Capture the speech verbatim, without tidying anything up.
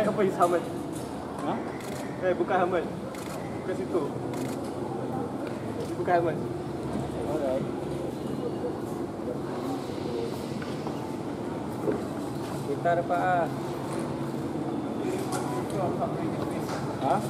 Hamad apa is Hamad? Ha? Eh, bukan Hamad. Bukan situ. Bukan Hamad. Alright. Kita dapat ah. Ha?